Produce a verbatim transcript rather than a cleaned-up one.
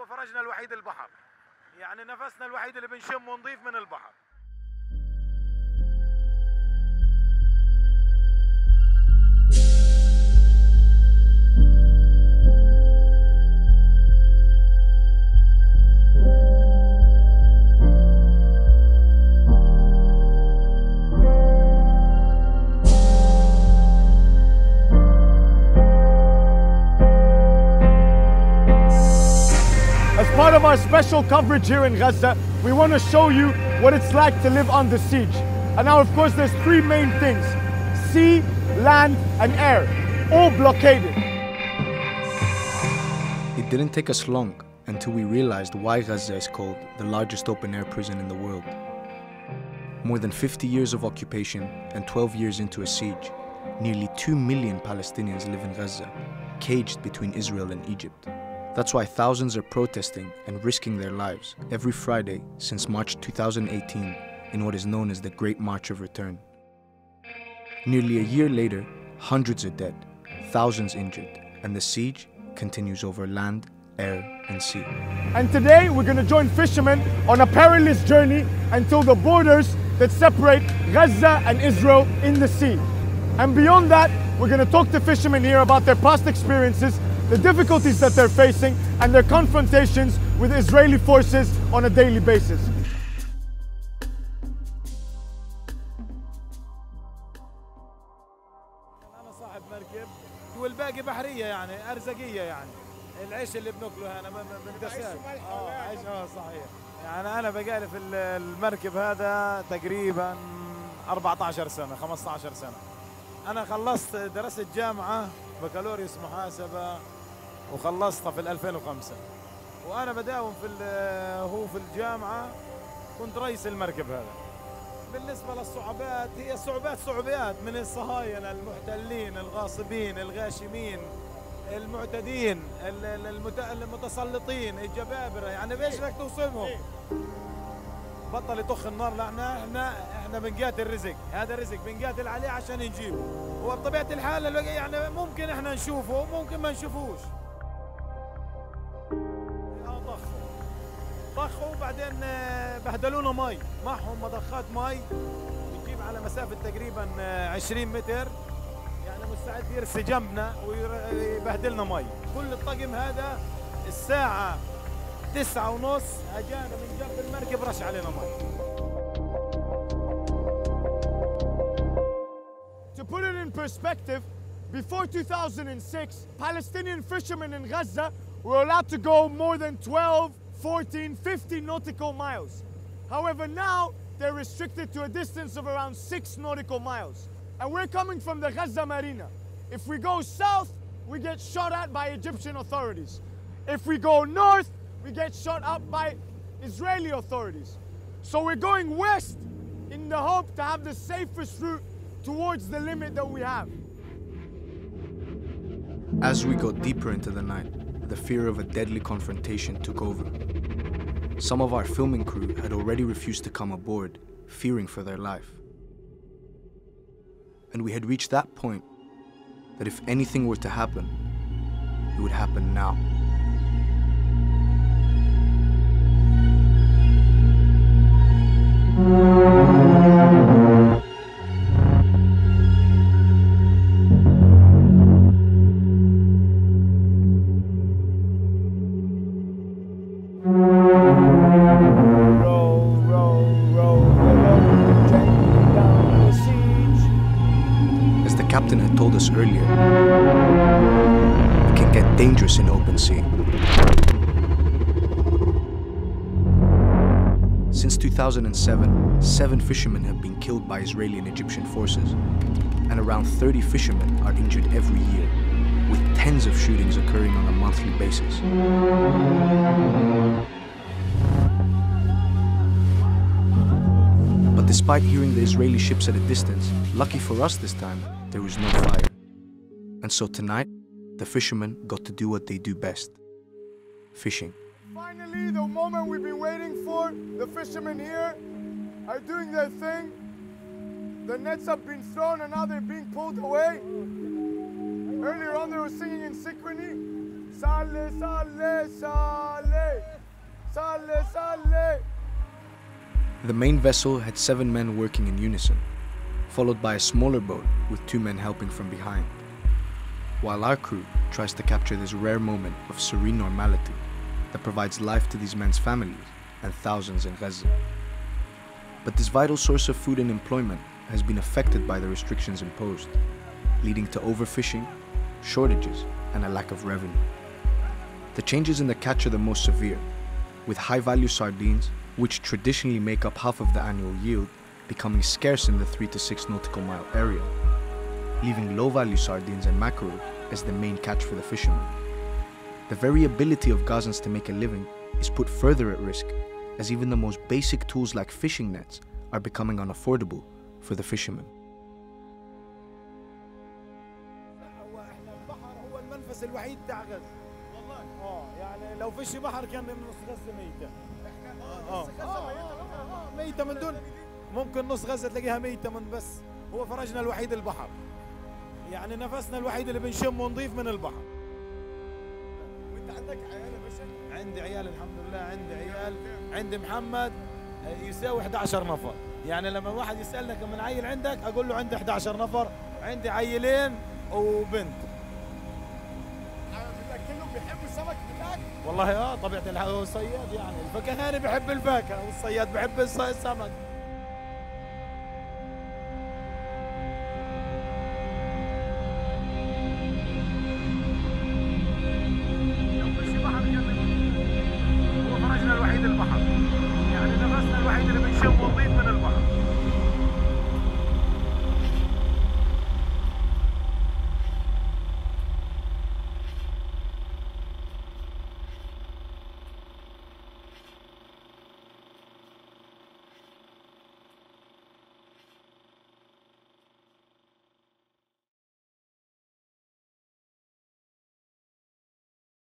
هو فرجنا الوحيد البحر، يعني نفسنا الوحيد اللي بنشم ونضيف من البحر. As part of our special coverage here in Gaza, we want to show you what it's like to live under siege. And now, of course, there's three main things: sea, land, and air, all blockaded. It didn't take us long until we realized why Gaza is called the largest open-air prison in the world. More than fifty years of occupation and twelve years into a siege, nearly two million Palestinians live in Gaza, caged between Israel and Egypt. That's why thousands are protesting and risking their lives every Friday since March two thousand eighteen in what is known as the Great March of Return. Nearly a year later, hundreds are dead, thousands injured, and the siege continues over land, air, and sea. And today we're going to join fishermen on a perilous journey until the borders that separate Gaza and Israel in the sea. And beyond that, we're going to talk to fishermen here about their past experiences, the difficulties that they're facing, and their confrontations with Israeli forces on a daily basis. أنا صاحب مركب والباقي بحرية، يعني أرزقية، يعني العيش اللي بناكله أنا بندسات. آه عيش آه صحيح. يعني أنا بقالي في المركب هذا تقريبا أربعة عشر سنة، خمسة عشر سنة. أنا خلصت درست جامعة بكالوريوس محاسبة وخلصتها في ألفين وخمسة، وأنا بداوم في هو في الجامعة كنت رئيس المركب هذا. بالنسبة للصعوبات، هي صعوبات صعوبات من الصهاينة، المحتلين، الغاصبين، الغاشمين، المعتدين، المتسلطين، الجبابرة، يعني بايش بدك توصفهم؟ بطل يطخ النار، لا احنا احنا احنا بنقاتل رزق، هذا رزق بنقاتل عليه عشان نجيبه، وبطبيعة الحال يعني ممكن احنا نشوفه وممكن ما نشوفوش. اه ضخوا ضخوا وبعدين بهدلونا مي، معهم مضخات مي بتجيب على مسافة تقريبا عشرين متر، يعني مستعد يرسي جنبنا ويبهدلنا مي. كل الطقم هذا الساعة تسعة ونص اجانا من جنب المركب رش علينا مي. To put it in perspective, before two thousand six, Palestinian fishermen in Gaza were allowed to go more than twelve, fourteen, fifty nautical miles. However, now they're restricted to a distance of around six nautical miles. And we're coming from the Gaza Marina. If we go south, we get shot at by Egyptian authorities. If we go north, we get shot up by Israeli authorities. So we're going west in the hope to have the safest route towards the limit that we have. As we go deeper into the night, the fear of a deadly confrontation took over. Some of our filming crew had already refused to come aboard, fearing for their life. And we had reached that point that if anything were to happen, it would happen now. Captain had told us earlier, it can get dangerous in open sea. Since two thousand seven, seven fishermen have been killed by Israeli and Egyptian forces, and around thirty fishermen are injured every year, with tens of shootings occurring on a monthly basis. But despite hearing the Israeli ships at a distance, lucky for us this time, there was no fire. And so tonight, the fishermen got to do what they do best: fishing. Finally, the moment we've been waiting for, the fishermen here are doing their thing. The nets have been thrown and now they're being pulled away. Earlier on, they were singing in synchrony. Saleh, Saleh, Saleh, Saleh, Saleh. The main vessel had seven men working in unison, followed by a smaller boat with two men helping from behind, while our crew tries to capture this rare moment of serene normality that provides life to these men's families and thousands in Gaza. But this vital source of food and employment has been affected by the restrictions imposed, leading to overfishing, shortages, and a lack of revenue. The changes in the catch are the most severe, with high-value sardines, which traditionally make up half of the annual yield, becoming scarce in the three to six nautical mile area, leaving low-value sardines and mackerel as the main catch for the fishermen. The variability of Gazans to make a living is put further at risk, as even the most basic tools like fishing nets are becoming unaffordable for the fishermen. عندي عيال الحمد لله، عندي عيال، عندي محمد يساوي أحد عشر نفر. يعني لما واحد يسألنا كم من عيل عندك أقول له عندي أحد عشر نفر، عندي عيلين وبنت. كلهم بيحبوا السمك بالله؟ والله اه طبيعة الحال، هو صياد يعني، الفكهاني بيحب الفاكهة والصياد بيحب السمك.